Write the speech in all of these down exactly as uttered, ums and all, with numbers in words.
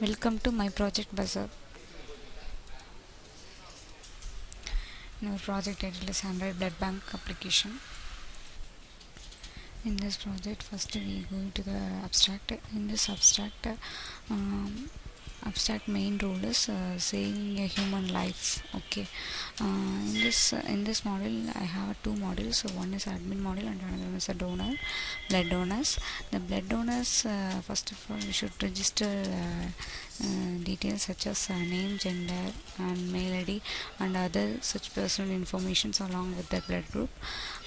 Welcome to my project buzzer. Now project title is Android Blood Bank application. In this project, first we go to the abstract. In this abstract, um, abstract main rule is uh, saving a human life. Okay. Uh, in this uh, in this model, I have two models. So one is admin model and another one is a donor, blood donors. The blood donors, uh, first of all, we should register. Uh, Uh, details such as uh, name, gender and mail I D and other such personal information along with the blood group.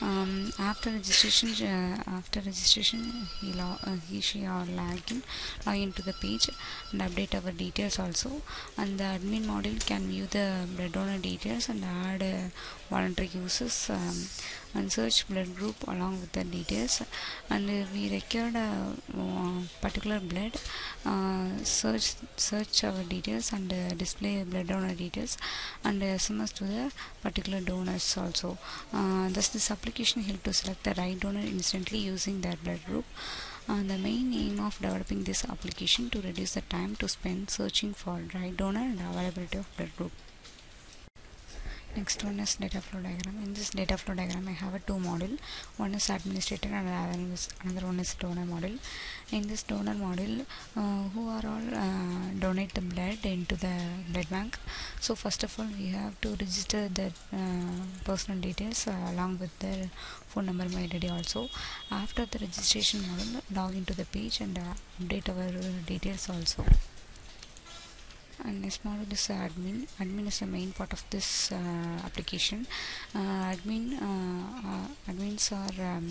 Um, after registration, uh, after registration, he, uh, he she or log in, log into the page and update our details also. And the admin module can view the blood donor details and add uh, voluntary users um, and search blood group along with the details. And uh, we required a uh, particular blood, uh, search search our details and uh, display blood donor details and uh, S M S to the particular donors also. Uh, thus this application helps to select the right donor instantly using their blood group. Uh, the main aim of developing this application to reduce the time to spend searching for right donor and availability of blood group. Next one is data flow diagram. In this data flow diagram, I have a two model. One is administrator and another one is donor model. In this donor model, uh, who are all uh, donate the blood into the blood bank. So first of all, we have to register the uh, personal details uh, along with their phone number, mail I D also. After the registration model, log into the page and uh, update our details also. And this model is admin. Admin is the main part of this uh, application. Uh, admin uh, uh, admins are um,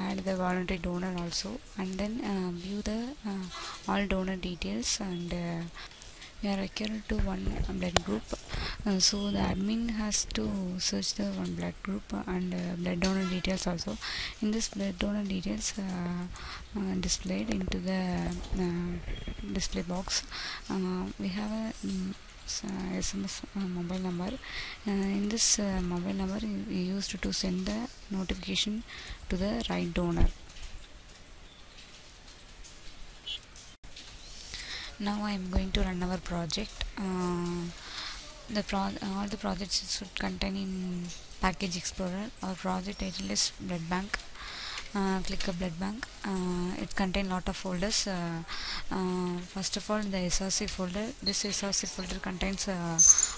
add the voluntary donor also, and then uh, view the uh, all donor details, and uh, we are required to one blood group. Uh, so the admin has to search the one blood group and uh, blood donor details also. In this blood donor details uh, uh, displayed into the uh, display box, uh, we have a mm, Uh, S M S uh, mobile number. Uh, in this uh, mobile number, we used to send the notification to the right donor. Now I am going to run our project. Uh, the pro all the projects should contain in Package Explorer. Our project title is Blood Bank. Uh, click a blood bank. Uh, it contains lot of folders. Uh, uh, first of all, the S R C folder. This S R C folder contains uh,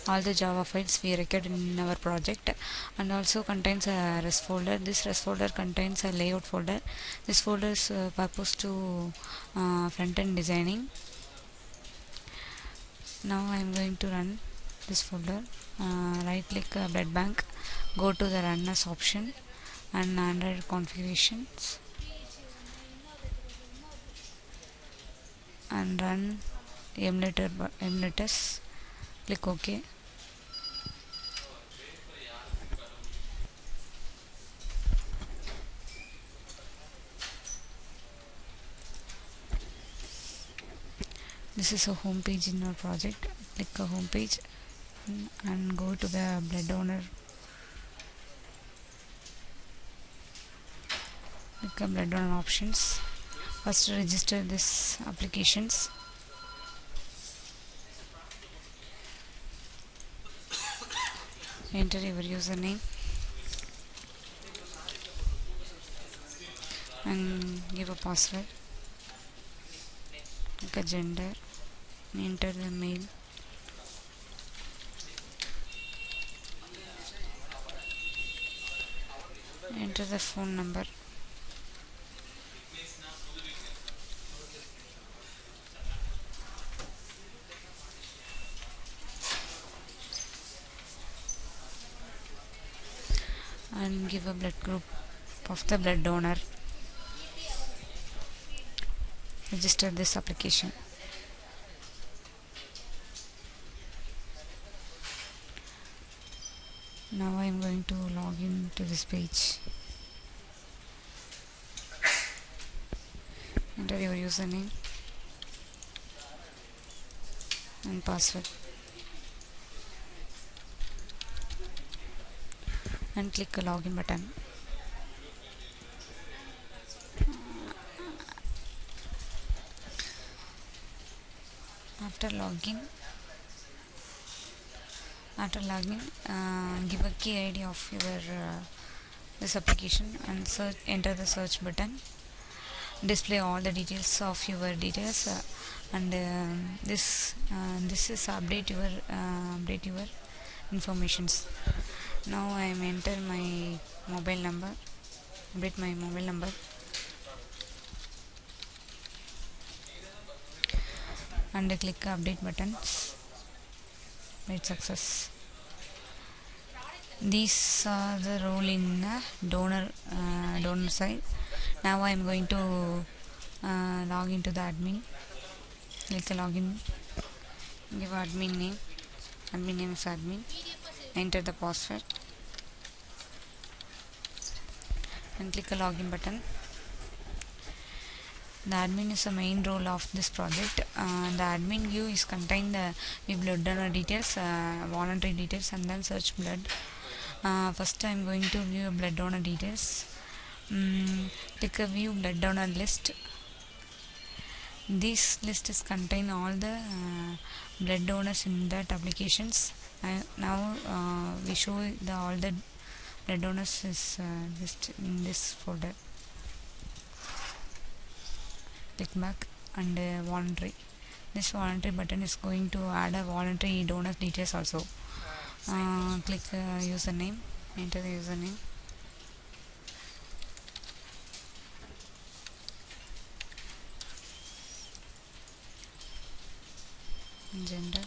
all the Java files we required in our project, and also contains a REST folder. This REST folder contains a layout folder. This folder is uh, purpose to uh, front end designing. Now I am going to run this folder. Uh, right click uh, blood bank. Go to the run as option and Android configurations and run emulator emulators. Click OK. This is a home page in our project. Click a home page and go to the blood donor. Click on blood donor options. First register this applications. Enter your username and give a password. Click a gender. Enter the mail. Enter the phone number. And give a blood group of the blood donor. Register this application. Now I am going to log in to this page. Enter your username and password. and click the login button. After logging, after logging, uh, give a key I D of your uh, this application and search. Enter the search button. Display all the details of your details, uh, and uh, this uh, this is update your uh, update your informations. Now I am enter my mobile number. Update my mobile number. And click update button. Made success. These are the role in the donor uh, donor side. Now I am going to uh, log into the admin. Click the login. Give admin name. Admin name is admin. Enter the password. And click the login button. The admin is the main role of this project. Uh, the admin view is contain the blood donor details, uh, voluntary details, and then search blood. Uh, first I am going to view blood donor details. Um, click a view blood donor list. This list is contain all the uh, blood donors in that applications. I, now uh, we show the all the blood donors is uh, list in this folder. Click back and uh, voluntary. This voluntary button is going to add a voluntary donor details also. Uh, click uh, username. Enter the username. Gender.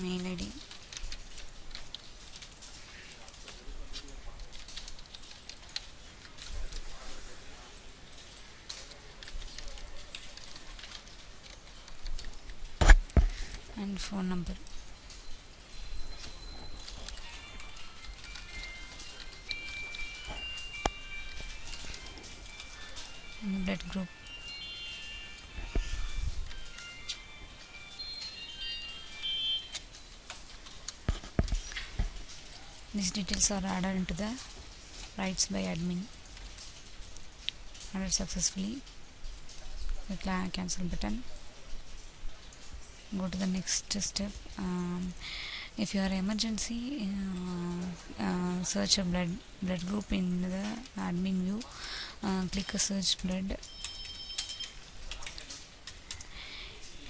Mail I D. And phone number. And blood group. These details are added into the rights by admin. Added successfully. Click the cancel button. Go to the next step. Um, if you are emergency, uh, uh, search a blood blood group in the admin view. Uh, click a search blood.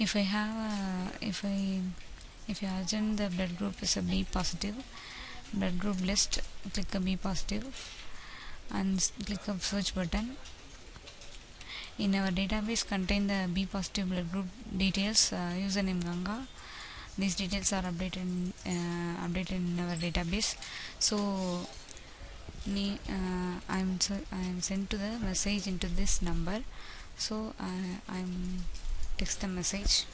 If I have, uh, if I, if you urgent the blood group is a B positive, blood group list. Click a B positive, and click a search button. In our database contain the B positive blood group details, uh, username Ganga. These details are updated in, uh, updated in our database. So me, uh, I'm I'm sent to the message into this number. So uh, I'm text the message.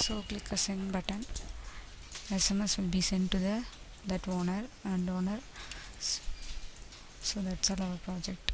So click a send button. S M S will be sent to the that owner and donor. So that's all our project.